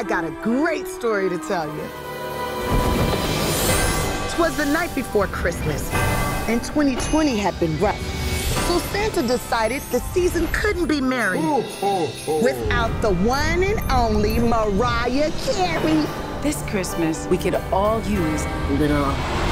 I got a great story to tell you. 'Twas the night before Christmas, and 2020 had been rough. So Santa decided the season couldn't be merry without the one and only Mariah Carey. This Christmas, we could all use a little